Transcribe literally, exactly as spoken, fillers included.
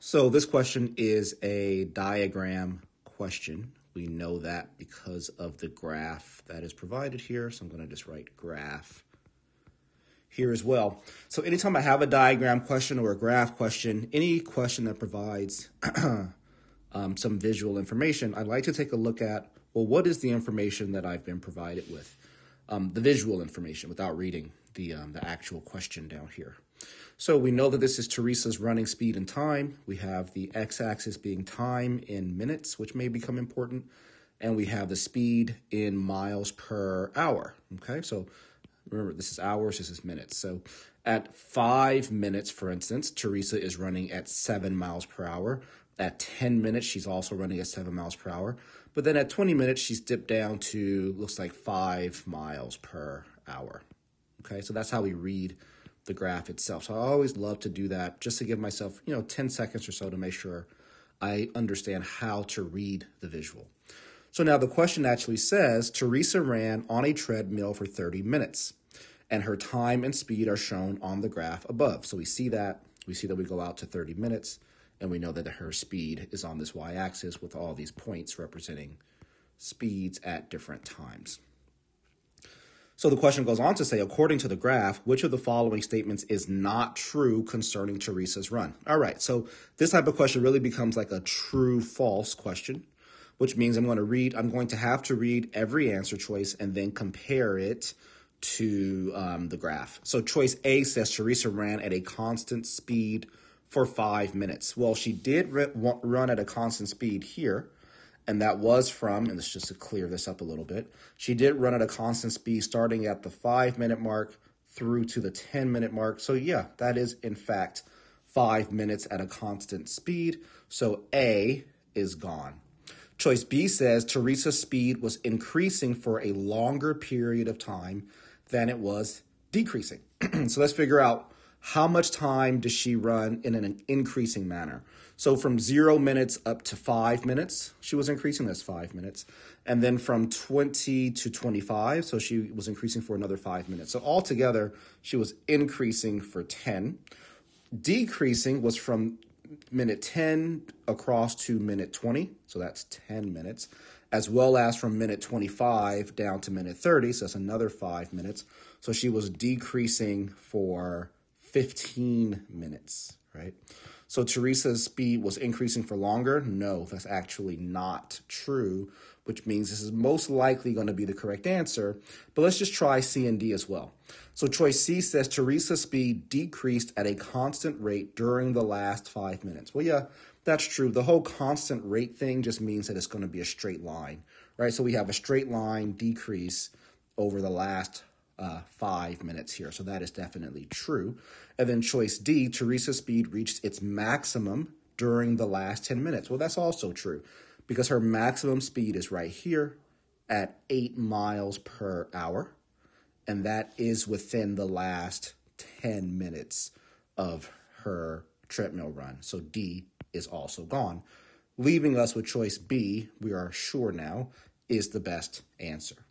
So this question is a diagram question. We know that because of the graph that is provided here. So I'm going to just write graph here as well. So anytime I have a diagram question or a graph question, any question that provides um, some visual information, I'd like to take a look at, well, what is the information that I've been provided with? Um, the visual information without reading the, um, the actual question down here. So we know that this is Teresa's running speed and time. We have the x-axis being time in minutes, which may become important. And we have the speed in miles per hour, okay? So remember, this is hours, this is minutes. So at five minutes, for instance, Teresa is running at seven miles per hour. At ten minutes, she's also running at seven miles per hour. But then at twenty minutes, she's dipped down to, looks like five miles per hour, okay? So that's how we read the graph itself. So I always love to do that just to give myself, you know, ten seconds or so to make sure I understand how to read the visual. So now the question actually says, Teresa ran on a treadmill for thirty minutes and her time and speed are shown on the graph above. So we see that, we see that we go out to thirty minutes and we know that her speed is on this y-axis with all these points representing speeds at different times. So the question goes on to say, according to the graph, which of the following statements is not true concerning Teresa's run? All right, so this type of question really becomes like a true-false question, which means I'm going to read, I'm going to have to read every answer choice and then compare it to um, the graph. So choice A says Teresa ran at a constant speed for five minutes. Well, she did run at a constant speed here. And that was from, and it's just to clear this up a little bit, she did run at a constant speed starting at the five-minute mark through to the ten-minute mark. So yeah, that is, in fact, five minutes at a constant speed. So A is gone. Choice B says Teresa's speed was increasing for a longer period of time than it was decreasing. So let's figure out how much time does she run in an increasing manner. So from zero minutes up to five minutes, she was increasing this five minutes. And then from twenty to twenty-five, so she was increasing for another five minutes. So altogether, she was increasing for ten. Decreasing was from minute ten across to minute twenty, so that's ten minutes, as well as from minute twenty-five down to minute thirty, so that's another five minutes. So she was decreasing for fifteen minutes, right? So Teresa's speed was increasing for longer? No, that's actually not true, which means this is most likely going to be the correct answer. But let's just try C and D as well. So choice C says Teresa's speed decreased at a constant rate during the last five minutes. Well, yeah, that's true. The whole constant rate thing just means that it's going to be a straight line, right? So we have a straight line decrease over the last Uh, five minutes here. So that is definitely true. And then choice D, Teresa's speed reached its maximum during the last ten minutes. Well, that's also true because her maximum speed is right here at eight miles per hour. And that is within the last ten minutes of her treadmill run. So D is also gone, leaving us with choice B, we are sure now, is the best answer.